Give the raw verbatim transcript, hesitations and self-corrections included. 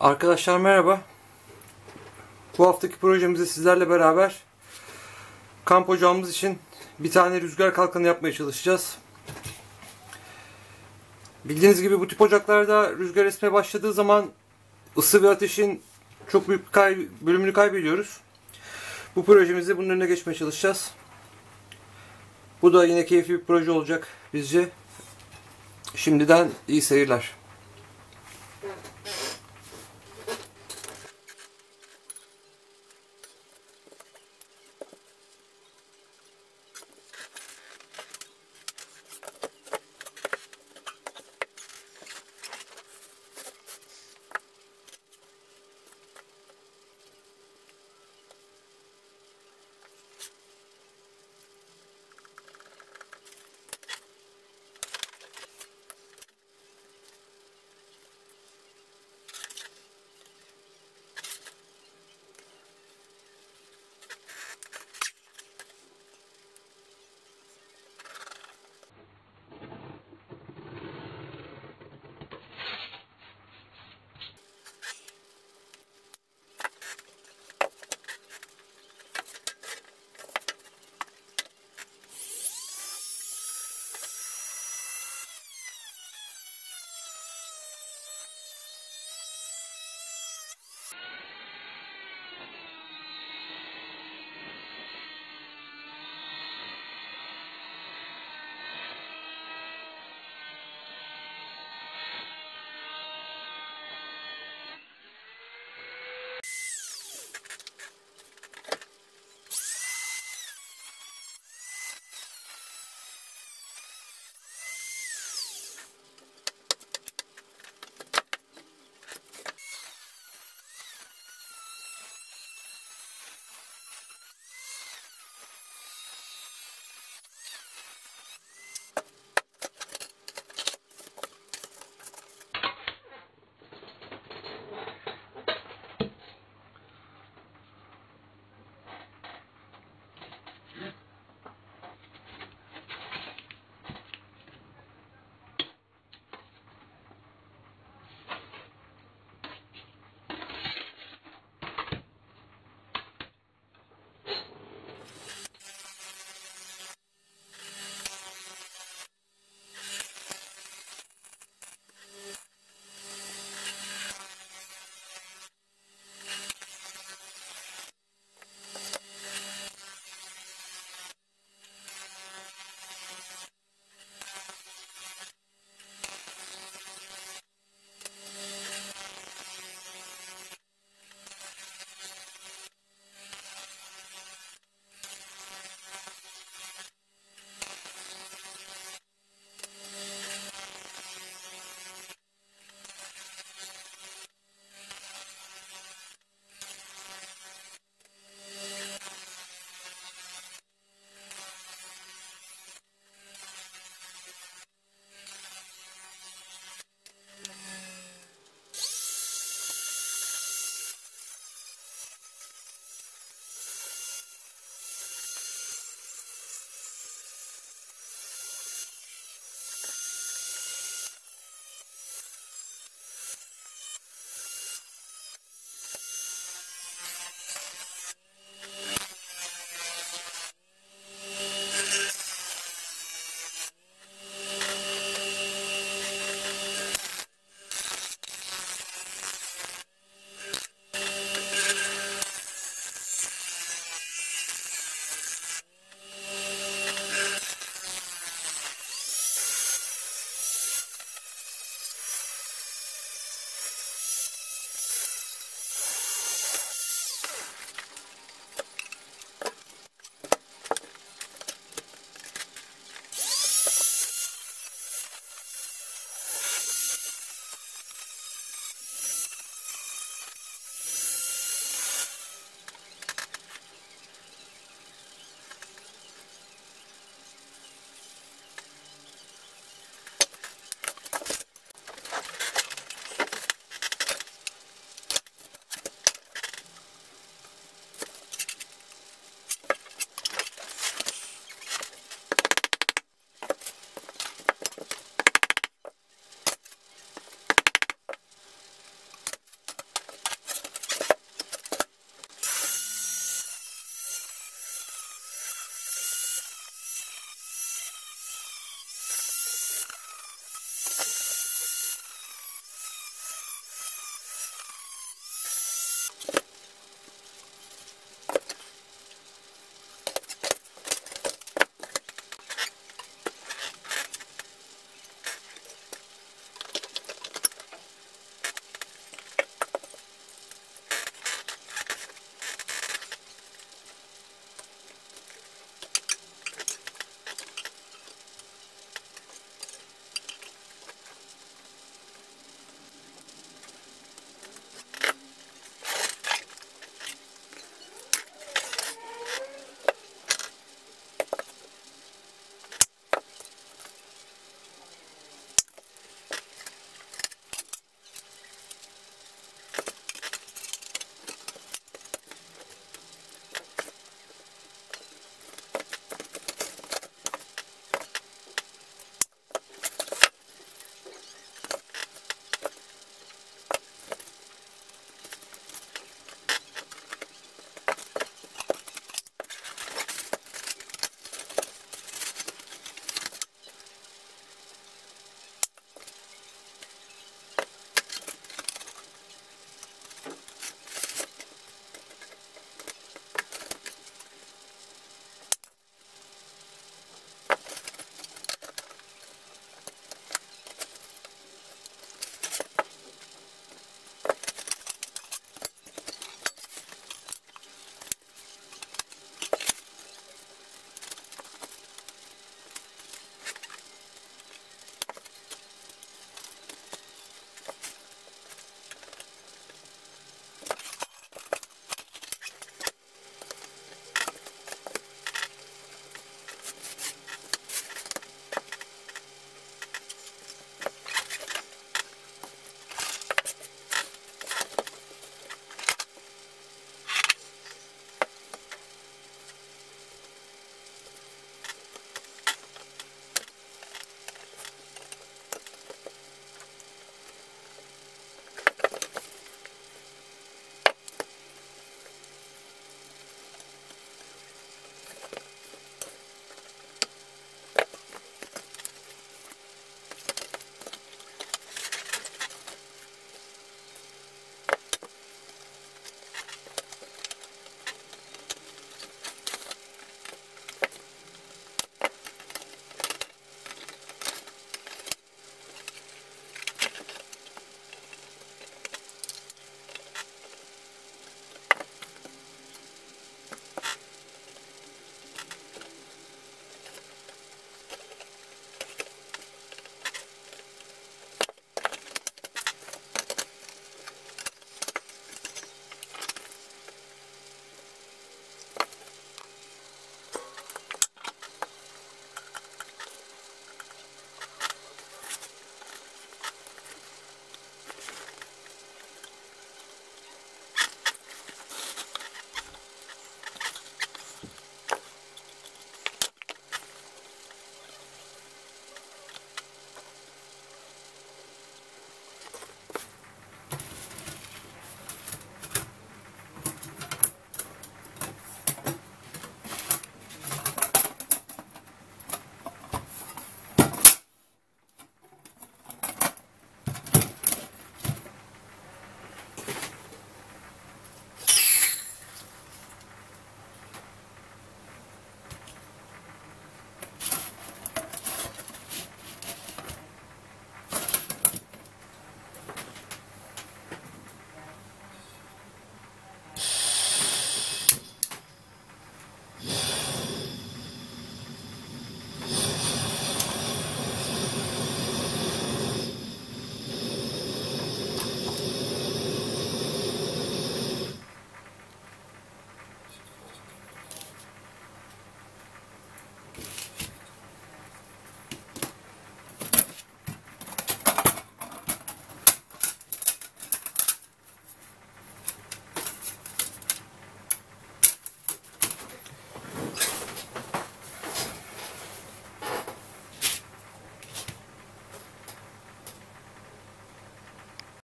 Arkadaşlar merhaba. Bu haftaki projemizde sizlerle beraber kamp ocağımız için bir tane rüzgar kalkanı yapmaya çalışacağız. Bildiğiniz gibi bu tip ocaklarda rüzgar esmeye başladığı zaman ısı ve ateşin çok büyük kay bölümünü kaybediyoruz. Bu projemizde bunun önüne geçmeye çalışacağız. Bu da yine keyifli bir proje olacak bizce. Şimdiden iyi seyirler.